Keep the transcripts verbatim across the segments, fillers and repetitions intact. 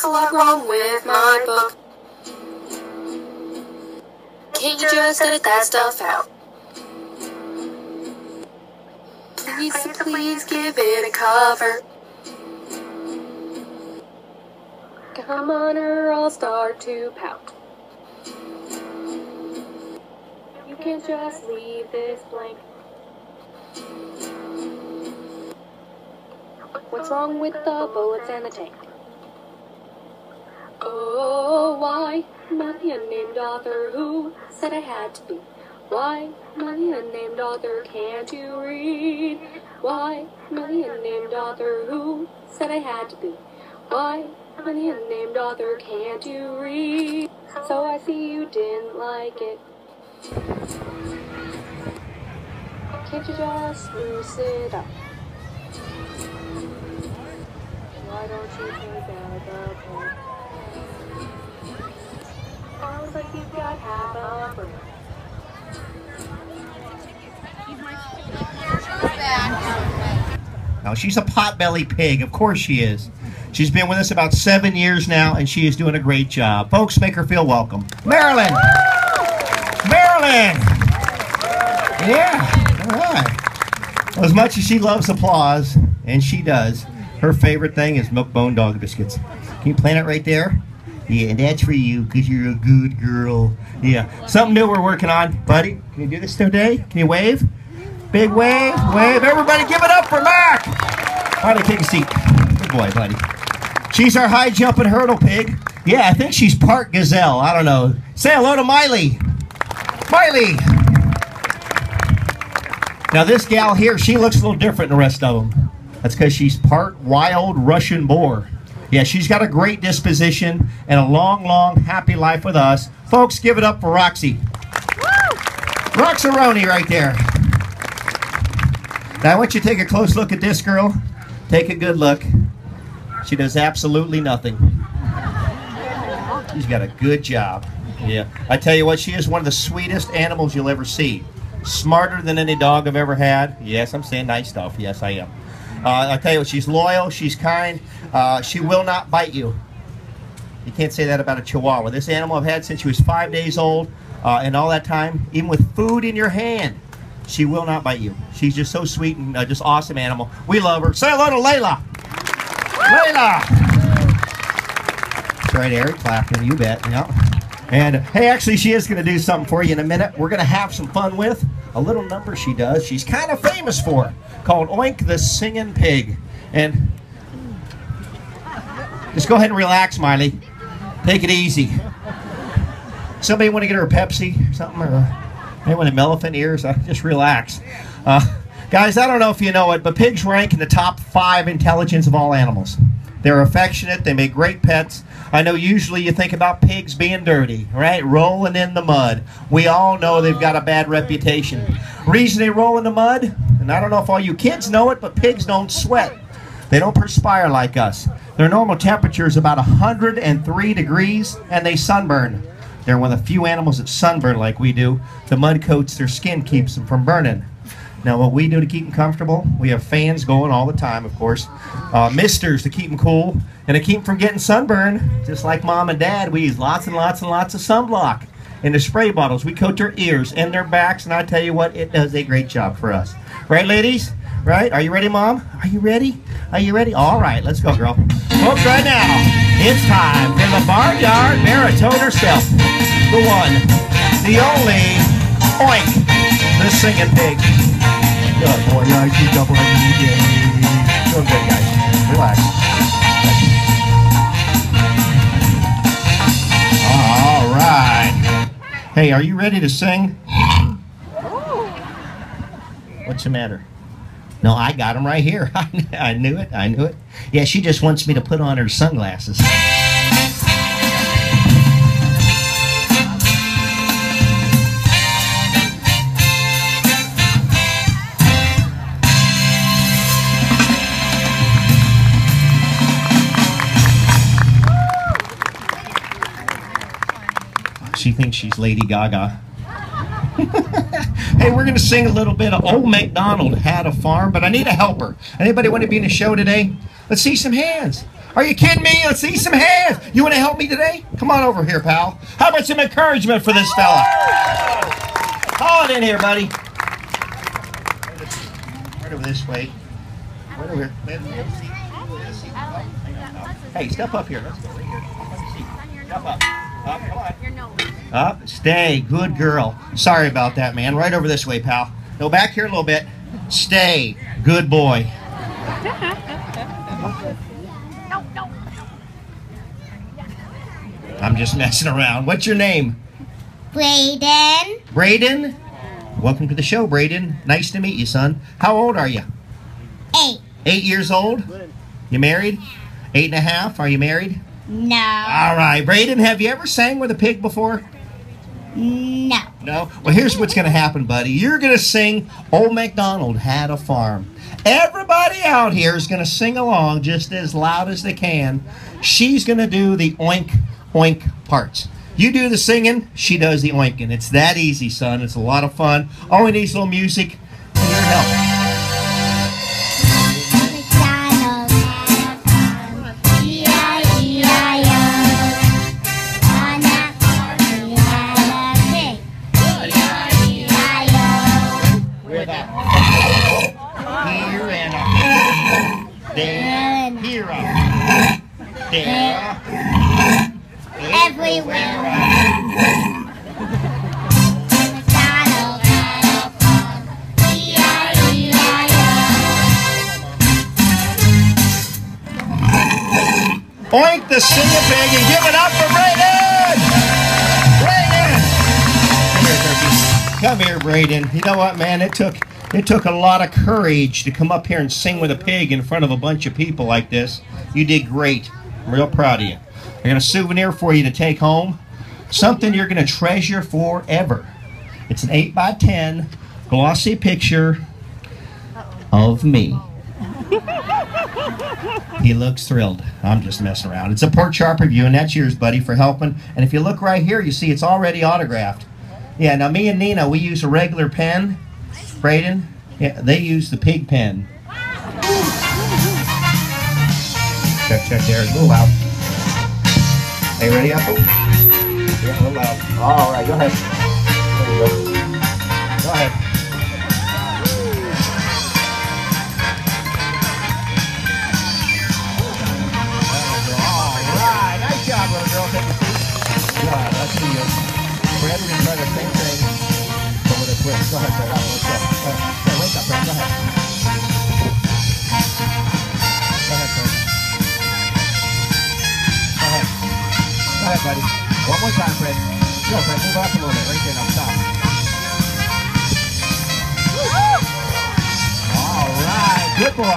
There's a lot wrong with my book. Can you just edit that stuff out? Please, please give it a cover. Come on or I'll start to pout. You can just leave this blank. What's wrong with the bullets and the tank? Oh, why am I the unnamed author who said I had to be? Why am I the unnamed author, can't you read? Why am I the unnamed author who said I had to be? Why am I the unnamed author, can't you read? So I see you didn't like it. Can't you just spruce it up? Why don't you take out the pen? Sounds like you've got half a brain. Now she's a potbelly pig, of course she is. She's been with us about seven years now, and she is doing a great job. Folks, make her feel welcome. Marilyn! Marilyn! Yeah, all right. Well, as much as she loves applause, and she does, her favorite thing is milk bone dog biscuits. Can you plant it right there? Yeah, and that's for you, because you're a good girl. Yeah, something new we're working on. Buddy, can you do this today? Can you wave? Big wave, wave. Everybody give it up for Mark! All right, take a seat. Good boy, buddy. She's our high jump and hurdle pig. Yeah, I think she's part gazelle. I don't know. Say hello to Miley. Miley! Now this gal here, she looks a little different than the rest of them. That's because she's part wild Russian boar. Yeah, she's got a great disposition and a long, long, happy life with us. Folks, give it up for Roxy. Woo! Roxaroni right there. Now I want you to take a close look at this girl. Take a good look. She does absolutely nothing. She's got a good job. Yeah. I tell you what, she is one of the sweetest animals you'll ever see. Smarter than any dog I've ever had. Yes, I'm saying nice stuff. Yes, I am. Uh, I tell you what, she's loyal, she's kind, uh, she will not bite you. You can't say that about a Chihuahua. This animal I've had since she was five days old, uh, and all that time, even with food in your hand, she will not bite you. She's just so sweet and uh, just awesome animal. We love her. Say hello to Layla. Layla. That's right, Eric Clapton, you bet. Yeah. And hey, actually, she is going to do something for you in a minute. We're going to have some fun with a little number she does. She's kind of famous for called Oink the Singing Pig. And just go ahead and relax, Miley. Take it easy. Somebody want to get her a Pepsi or something? Or anyone with elephant ears? I just relax. Uh, guys, I don't know if you know it, but pigs rank in the top five intelligence of all animals. They're affectionate. They make great pets. I know usually you think about pigs being dirty, right? Rolling in the mud. We all know they've got a bad reputation. Reason they roll in the mud, and I don't know if all you kids know it, but pigs don't sweat. They don't perspire like us. Their normal temperature is about one hundred three degrees, and they sunburn. They're one of the few animals that sunburn like we do. The mud coats their skin, keeps them from burning. Now, what we do to keep them comfortable, we have fans going all the time, of course, uh, misters to keep them cool, and to keep them from getting sunburned. Just like Mom and Dad, we use lots and lots and lots of sunblock. And the spray bottles, we coat their ears and their backs, and I tell you what, it does a great job for us. Right, ladies? Right? Are you ready, Mom? Are you ready? Are you ready? All right, let's go, girl. Folks, right now, it's time for the barnyard baritone herself. The one, the only, Oink, the Singing Pig. Good boy, I keep up on you, yeah. Doing good, guys. Relax. All right. Hey, are you ready to sing? What's the matter? No, I got him right here. I knew it. I knew it. Yeah, she just wants me to put on her sunglasses. She thinks she's Lady Gaga. Hey, we're going to sing a little bit of Old MacDonald Had a Farm, but I need a helper. Anybody want to be in the show today? Let's see some hands. Are you kidding me? Let's see some hands. You want to help me today? Come on over here, pal. How about some encouragement for this fella? Haul it in here, buddy. Right over this way. Right over here. Hey, step up here. Let's go right here. Step up. Up, come on. Up, stay. Good girl. Sorry about that, man. Right over this way, pal. No, back here a little bit. Stay. Good boy. I'm just messing around. What's your name? Brayden. Brayden? Welcome to the show, Brayden. Nice to meet you, son. How old are you? Eight. Eight years old? You married? Eight and a half. Are you married? No. All right. Brayden, have you ever sang with a pig before? No. No? Well, here's what's going to happen, buddy. You're going to sing Old MacDonald Had a Farm. Everybody out here is going to sing along just as loud as they can. She's going to do the oink, oink parts. You do the singing, she does the oinking. It's that easy, son. It's a lot of fun. Only needs a little music and your help. Oink the Singing Pig, and give it up for Brayden! Brayden! Come here, Brayden. You know what, man? It took it took a lot of courage to come up here and sing with a pig in front of a bunch of people like this. You did great. I'm real proud of you. I got a souvenir for you to take home. Something you're going to treasure forever. It's an eight by ten glossy picture of me. He looks thrilled. I'm just messing around. It's a pork chop review, and that's yours, buddy, for helping. And if you look right here, you see it's already autographed. Yeah, now me and Nina, we use a regular pen. Brayden, yeah, they use the pig pen. Check, check there. It's a little loud. Hey, ready up? Yeah, a little loud. All right, go ahead. There you go. Go ahead. Go ahead, go ahead, go ahead. Wake up, Brad. Go ahead. Go ahead, Brad. Go ahead. Go ahead, buddy. One more time, Brad. Go, Brad. Move up a little bit. Right there now. Stop. All right. Good boy. Whoa,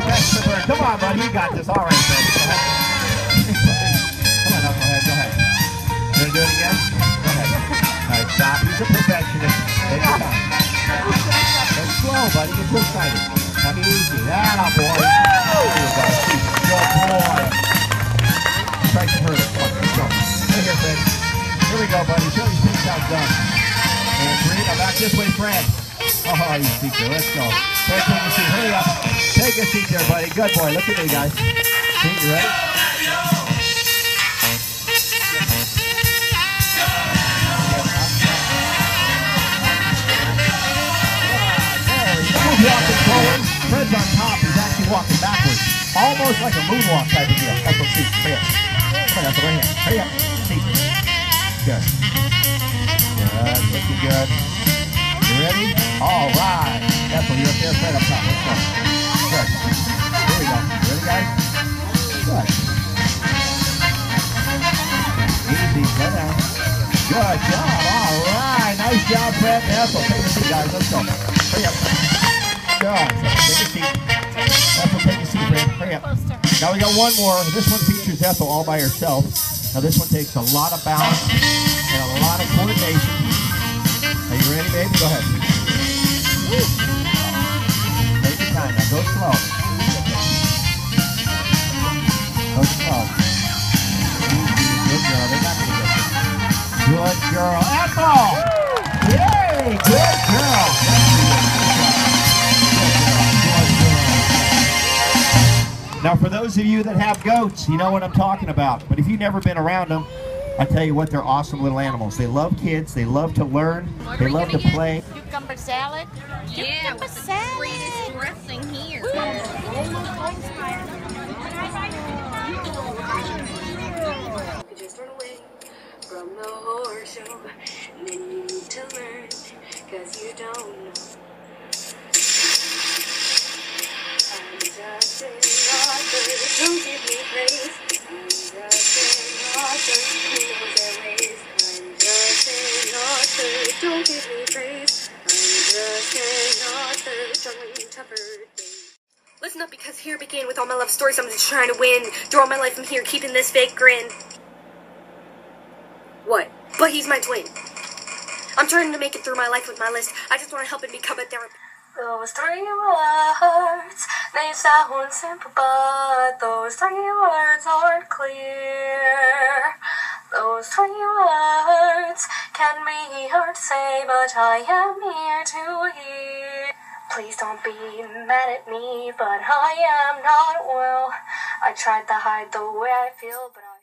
thanks to Brad. Come on, buddy. You got this. All right, Brad. Go ahead. Come on, up. Go ahead, go ahead. You want to do it again? Go ahead. Alright, stop. He's a perfectionist. Take your time. Go slow, buddy. Get too excited. Come easy. That boy. Good boy. Try to hurt it. Let's go. Right here, Fred. Here we go, buddy. Show these things how it's done. And three. Now back this way, Fred. Oh, you see there. Let's go. Fred, take a seat. Hurry up. Take a seat there, buddy. Good boy. Look at me, guys. See, you ready? Fred's on top, he's actually walking backwards. Almost like a moonwalk type of deal. That's what she's doing. Come on, that's right here. Hurry up. See. Good. Good. Looking good. You ready? All right. That's what you're up there, Fred up top. Let's go. Good. Here we go. You ready, guys? Good. Easy. Slow down. Good job. All right. Nice job, Fred. That's what take a seat, guys. Let's go. Hurry up. Go on, so take a seat. Ethel, take a seat, Brayden. Hurry up. Now we got one more. This one features Ethel all by herself. Now this one takes a lot of balance and a lot of coordination. Are you ready, baby? Go ahead. Take your time. Now go slow. Go slow. Good girl. They're not going to get this. Good girl. Ethel! Yay! Good girl. Now, for those of you that have goats, you know what I'm talking about. But if you've never been around them, I tell you what, they're awesome little animals. They love kids. They love to learn. What they love to get? play. Cucumber salad. Yeah, cucumber salad. With the greatest dressing here. Ooh. Just run away from the horror show. And then you need to learn, 'cause you don't know. I'm just an author. Don't give me praise. I'm just an author who knows their ways. I'm just an author. Don't give me praise. I'm just an author struggling tougher days. Listen up, because here began with all my love stories. I'm just trying to win. Through all my life, I'm here keeping this fake grin. What? But he's my twin. I'm trying to make it through my life with my list. I just want to help him become a therapist. Those three words, they sound simple, but those three words aren't clear. Those three words can be hard to say, but I am here to hear. Please don't be mad at me, but I am not well. I tried to hide the way I feel, but I...